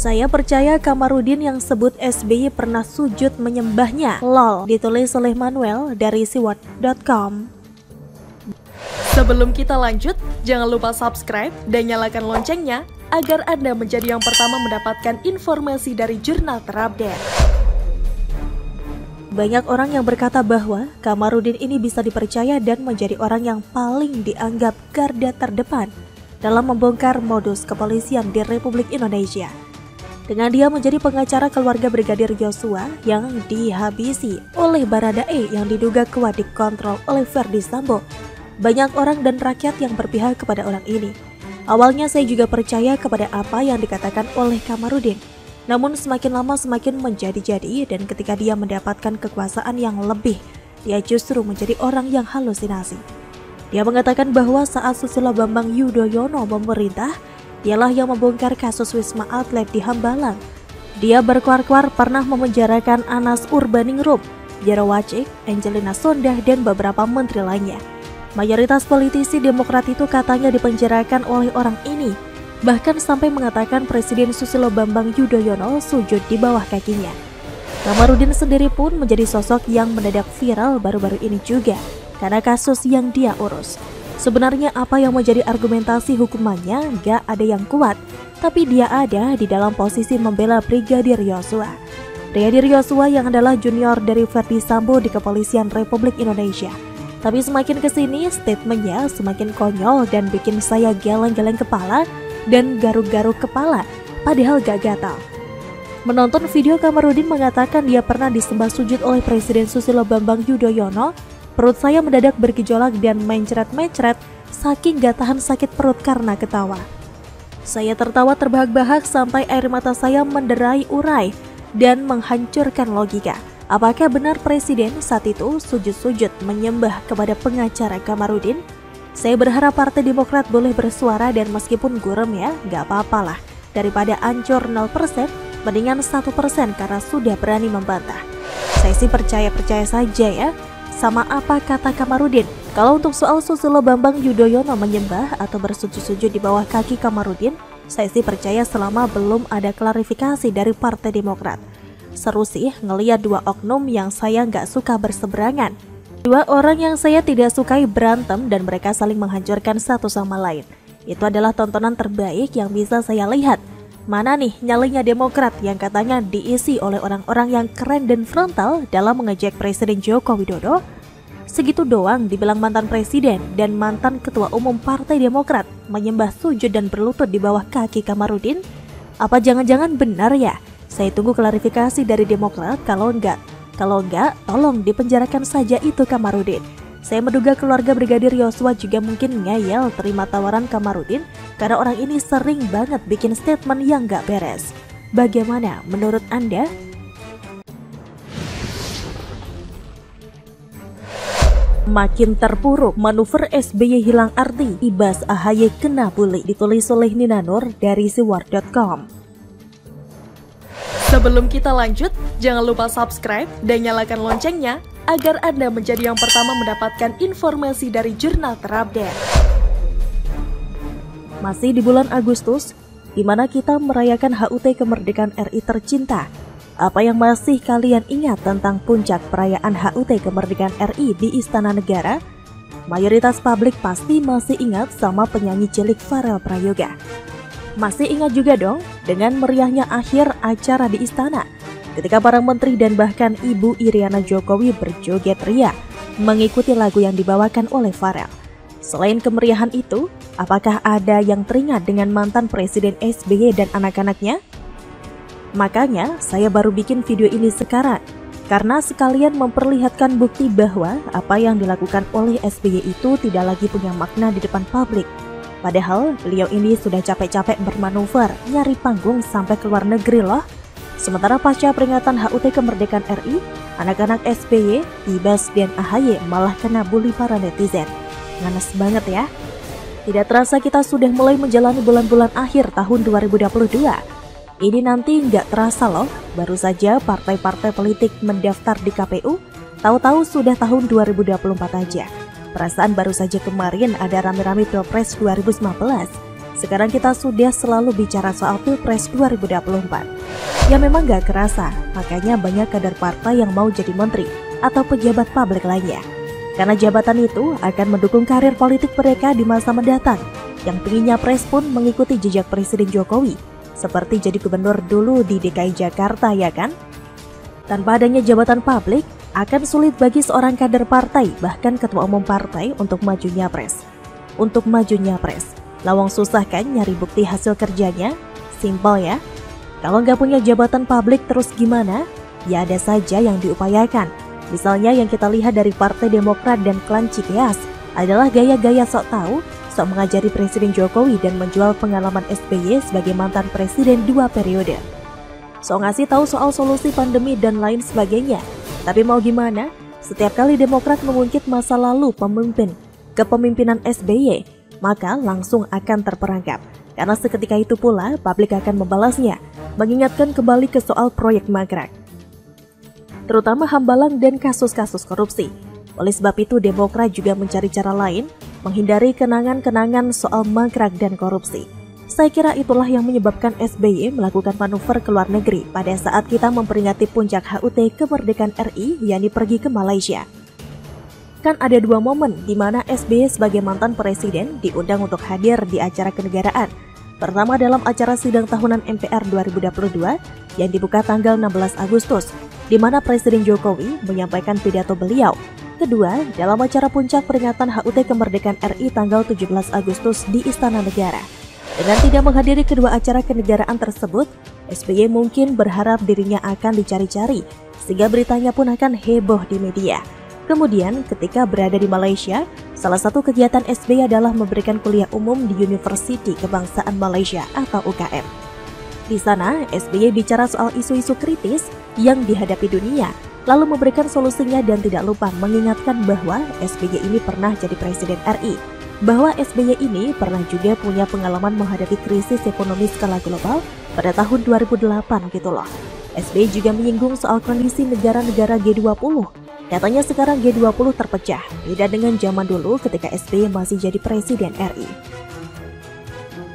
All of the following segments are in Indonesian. Saya percaya Kamaruddin yang sebut SBY pernah sujud menyembahnya. LOL, ditulis Soleh Manuel dari seword.com. Sebelum kita lanjut, jangan lupa subscribe dan nyalakan loncengnya agar Anda menjadi yang pertama mendapatkan informasi dari jurnal terupdate. Banyak orang yang berkata bahwa Kamaruddin ini bisa dipercaya dan menjadi orang yang paling dianggap garda terdepan dalam membongkar modus kepolisian di Republik Indonesia. Dengan dia menjadi pengacara keluarga Brigadir Yosua yang dihabisi oleh Baradae yang diduga kuat dikontrol oleh Ferdy Sambo, banyak orang dan rakyat yang berpihak kepada orang ini. Awalnya saya juga percaya kepada apa yang dikatakan oleh Kamaruddin. Namun semakin lama semakin menjadi-jadi dan ketika dia mendapatkan kekuasaan yang lebih, dia justru menjadi orang yang halusinasi. Dia mengatakan bahwa saat Susilo Bambang Yudhoyono memerintah, dialah yang membongkar kasus Wisma Atlet di Hambalang. Dia berkuar-kuar pernah memenjarakan Anas Urbaningrum, Jero Wacik, Angelina Sondah, dan beberapa menteri lainnya. Mayoritas politisi Demokrat itu katanya dipenjarakan oleh orang ini. Bahkan sampai mengatakan Presiden Susilo Bambang Yudhoyono sujud di bawah kakinya. Kamaruddin sendiri pun menjadi sosok yang mendadak viral baru-baru ini juga karena kasus yang dia urus. Sebenarnya apa yang menjadi argumentasi hukumannya gak ada yang kuat, tapi dia ada di dalam posisi membela Brigadir Yosua. Brigadir Yosua yang adalah junior dari Ferdy Sambo di Kepolisian Republik Indonesia. Tapi semakin kesini statementnya semakin konyol dan bikin saya geleng-geleng kepala dan garuk-garuk kepala, padahal gak gatal. Menonton video Kamaruddin mengatakan dia pernah disembah sujud oleh Presiden Susilo Bambang Yudhoyono, perut saya mendadak bergejolak dan mencret-mencret saking gak tahan sakit perut karena ketawa. Saya tertawa terbahak-bahak sampai air mata saya menderai urai dan menghancurkan logika. Apakah benar Presiden saat itu sujud-sujud menyembah kepada pengacara Kamaruddin? Saya berharap Partai Demokrat boleh bersuara dan meskipun gurem ya, gak apa-apalah. Daripada ancur 0%, mendingan 1% karena sudah berani membantah. Saya sih percaya-percaya saja ya, sama apa kata Kamaruddin. Kalau untuk soal Susilo Bambang Yudhoyono menyembah atau bersujud-sujud di bawah kaki Kamaruddin, saya sih percaya selama belum ada klarifikasi dari Partai Demokrat. Seru sih ngeliat dua oknum yang saya gak suka berseberangan. Dua orang yang saya tidak sukai berantem dan mereka saling menghancurkan satu sama lain. Itu adalah tontonan terbaik yang bisa saya lihat. Mana nih nyalinya Demokrat yang katanya diisi oleh orang-orang yang keren dan frontal dalam mengejek Presiden Joko Widodo? Segitu doang dibilang mantan presiden dan mantan ketua umum Partai Demokrat menyembah sujud dan berlutut di bawah kaki Kamaruddin? Apa jangan-jangan benar ya? Saya tunggu klarifikasi dari Demokrat kalau enggak. Kalau enggak, tolong dipenjarakan saja itu Kamaruddin. Saya menduga keluarga Brigadir Yosua juga mungkin ngeyel terima tawaran Kamaruddin karena orang ini sering banget bikin statement yang enggak beres. Bagaimana menurut Anda? Makin terpuruk, manuver SBY hilang arti, IBAS AHY kena bully. Ditulis oleh Nina Nur dari seword.com. Sebelum kita lanjut, jangan lupa subscribe dan nyalakan loncengnya agar Anda menjadi yang pertama mendapatkan informasi dari jurnal terupdate. Masih di bulan Agustus, di mana kita merayakan HUT kemerdekaan RI tercinta. Apa yang masih kalian ingat tentang puncak perayaan HUT kemerdekaan RI di Istana Negara? Mayoritas publik pasti masih ingat sama penyanyi cilik Farel Prayoga. Masih ingat juga dong dengan meriahnya akhir acara di istana ketika para menteri dan bahkan Ibu Iriana Jokowi berjoget ria mengikuti lagu yang dibawakan oleh Farel. Selain kemeriahan itu, apakah ada yang teringat dengan mantan Presiden SBY dan anak-anaknya? Makanya saya baru bikin video ini sekarang karena sekalian memperlihatkan bukti bahwa apa yang dilakukan oleh SBY itu tidak lagi punya makna di depan publik. Padahal beliau ini sudah capek-capek bermanuver, nyari panggung sampai ke luar negeri loh. Sementara pasca peringatan HUT kemerdekaan RI, anak-anak SBY, IBAS, dan AHY malah kena bully para netizen. Nganes banget ya. Tidak terasa kita sudah mulai menjalani bulan-bulan akhir tahun 2022. Ini nanti nggak terasa loh, baru saja partai-partai politik mendaftar di KPU, tahu-tahu sudah tahun 2024 aja. Perasaan baru saja kemarin ada rame-rame Pilpres 2019. Sekarang kita sudah selalu bicara soal Pilpres 2024. Ya memang gak kerasa, makanya banyak kader partai yang mau jadi menteri atau pejabat publik lainnya. Karena jabatan itu akan mendukung karir politik mereka di masa mendatang. Yang pengen nyapres pun mengikuti jejak Presiden Jokowi, seperti jadi gubernur dulu di DKI Jakarta, ya kan? Tanpa adanya jabatan publik, akan sulit bagi seorang kader partai, bahkan ketua umum partai, untuk maju nyapres. Lawang susah kan nyari bukti hasil kerjanya? Simpel ya. Kalau nggak punya jabatan publik terus gimana? Ya ada saja yang diupayakan. Misalnya yang kita lihat dari Partai Demokrat dan klan Cikeas adalah gaya-gaya sok tahu, sok mengajari Presiden Jokowi dan menjual pengalaman SBY sebagai mantan presiden 2 periode. Sok ngasih tahu soal solusi pandemi dan lain sebagainya. Tapi mau gimana? Setiap kali Demokrat mengungkit masa lalu pemimpin kepemimpinan SBY, maka langsung akan terperangkap. Karena seketika itu pula, publik akan membalasnya, mengingatkan kembali ke soal proyek mangkrak, terutama Hambalang dan kasus-kasus korupsi. Oleh sebab itu, Demokrat juga mencari cara lain, menghindari kenangan-kenangan soal mangkrak dan korupsi. Saya kira itulah yang menyebabkan SBY melakukan manuver ke luar negeri pada saat kita memperingati puncak HUT kemerdekaan RI, yakni pergi ke Malaysia. Kan ada 2 momen di mana SBY sebagai mantan presiden diundang untuk hadir di acara kenegaraan. Pertama dalam acara sidang tahunan MPR 2022 yang dibuka tanggal 16 Agustus, di mana Presiden Jokowi menyampaikan pidato beliau. Kedua, dalam acara puncak peringatan HUT kemerdekaan RI tanggal 17 Agustus di Istana Negara. Dengan tidak menghadiri kedua acara kenegaraan tersebut, SBY mungkin berharap dirinya akan dicari-cari, sehingga beritanya pun akan heboh di media. Kemudian, ketika berada di Malaysia, salah satu kegiatan SBY adalah memberikan kuliah umum di Universiti Kebangsaan Malaysia atau UKM. Di sana, SBY bicara soal isu-isu kritis yang dihadapi dunia, lalu memberikan solusinya dan tidak lupa mengingatkan bahwa SBY ini pernah jadi Presiden RI, bahwa SBY ini pernah juga punya pengalaman menghadapi krisis ekonomi skala global pada tahun 2008 gitu loh. SBY juga menyinggung soal kondisi negara-negara G20. Katanya sekarang G20 terpecah, beda dengan zaman dulu ketika SBY masih jadi Presiden RI.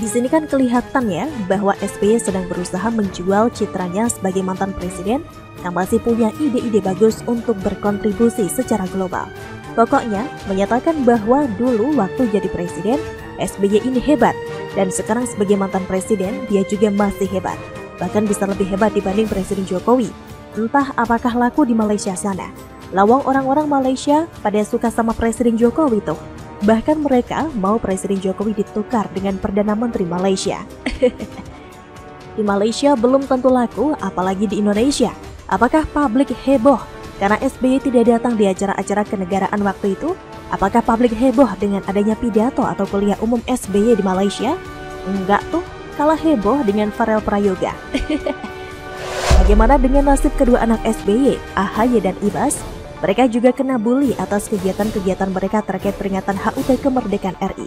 Di sini kan kelihatan ya bahwa SBY sedang berusaha menjual citranya sebagai mantan presiden yang masih punya ide-ide bagus untuk berkontribusi secara global. Pokoknya, menyatakan bahwa dulu waktu jadi presiden, SBY ini hebat, dan sekarang sebagai mantan presiden, dia juga masih hebat. Bahkan bisa lebih hebat dibanding Presiden Jokowi. Entah apakah laku di Malaysia sana. Lawang orang-orang Malaysia pada suka sama Presiden Jokowi tuh. Bahkan mereka mau Presiden Jokowi ditukar dengan Perdana Menteri Malaysia. Di Malaysia belum tentu laku, apalagi di Indonesia. Apakah publik heboh karena SBY tidak datang di acara-acara kenegaraan waktu itu? Apakah publik heboh dengan adanya pidato atau kuliah umum SBY di Malaysia? Enggak tuh, kalah heboh dengan Farel Prayoga. Bagaimana dengan nasib kedua anak SBY, AHY dan IBAS? Mereka juga kena bully atas kegiatan-kegiatan mereka terkait peringatan HUT kemerdekaan RI.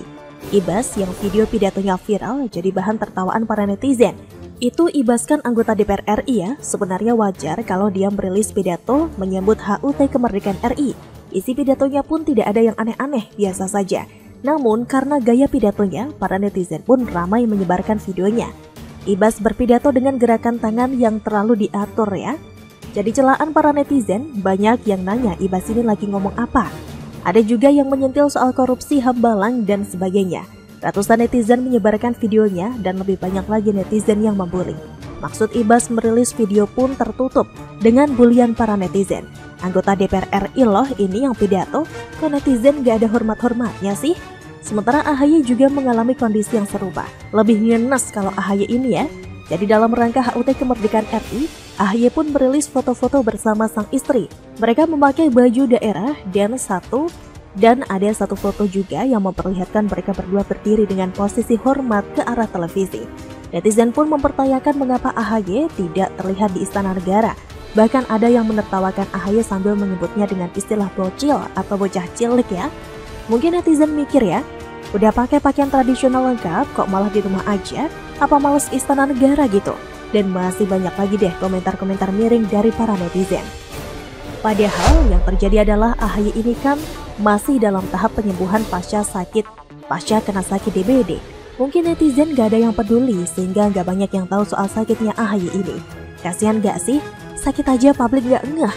IBAS yang video pidatonya viral jadi bahan tertawaan para netizen. Itu IBAS kan anggota DPR RI ya, sebenarnya wajar kalau dia merilis pidato menyambut HUT kemerdekaan RI. Isi pidatonya pun tidak ada yang aneh-aneh, biasa saja. Namun karena gaya pidatonya, para netizen pun ramai menyebarkan videonya. IBAS berpidato dengan gerakan tangan yang terlalu diatur ya. Jadi celaan para netizen, banyak yang nanya IBAS ini lagi ngomong apa. Ada juga yang menyentil soal korupsi Hambalang dan sebagainya. Ratusan netizen menyebarkan videonya dan lebih banyak lagi netizen yang membuli. Maksud IBAS merilis video pun tertutup dengan bulian para netizen. Anggota DPR RI loh ini yang pidato, kok netizen gak ada hormat-hormatnya sih? Sementara AHY juga mengalami kondisi yang serupa. Lebih ngenes kalau AHY ini ya. Jadi dalam rangka HUT kemerdekaan RI, AHY pun merilis foto-foto bersama sang istri. Mereka memakai baju daerah dan ada satu foto juga yang memperlihatkan mereka berdua berdiri dengan posisi hormat ke arah televisi. Netizen pun mempertanyakan mengapa AHY tidak terlihat di Istana Negara. Bahkan ada yang menertawakan AHY sambil menyebutnya dengan istilah bocil atau bocah cilik ya. Mungkin netizen mikir ya, udah pakai pakaian tradisional lengkap kok malah di rumah aja, apa males Istana Negara gitu. Dan masih banyak lagi deh komentar-komentar miring dari para netizen. Padahal yang terjadi adalah AHY ini kan masih dalam tahap penyembuhan pasca kena sakit DBD. Mungkin netizen gak ada yang peduli sehingga gak banyak yang tahu soal sakitnya AHY ini. Kasihan gak sih? Sakit aja publik gak ngeh.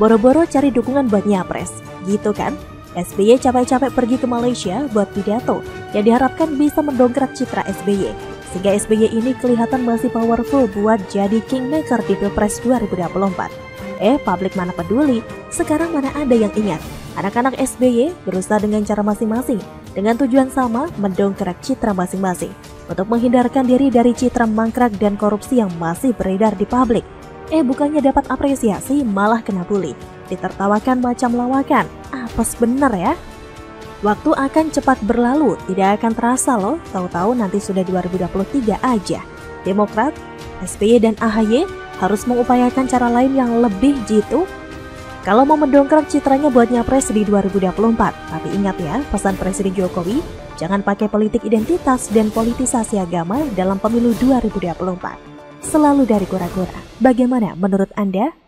Boro-boro cari dukungan buat nyapres, gitu kan? SBY capek-capek pergi ke Malaysia buat pidato yang diharapkan bisa mendongkrak citra SBY. Sehingga SBY ini kelihatan masih powerful buat jadi kingmaker di Pilpres 2024. Publik mana peduli? Sekarang mana ada yang ingat? Anak-anak SBY berusaha dengan cara masing-masing, dengan tujuan sama mendongkrak citra masing-masing, untuk menghindarkan diri dari citra mangkrak dan korupsi yang masih beredar di publik. Bukannya dapat apresiasi, malah kena bully, ditertawakan macam lawakan. Apes bener ya? Waktu akan cepat berlalu, tidak akan terasa loh, tahu-tahu nanti sudah 2023 aja. Demokrat, SBY dan AHY harus mengupayakan cara lain yang lebih jitu kalau mau mendongkrak citranya buat nyapres di 2024, tapi ingat ya, pesan Presiden Jokowi, jangan pakai politik identitas dan politisasi agama dalam pemilu 2024. Selalu dari kura-kura. Bagaimana menurut Anda?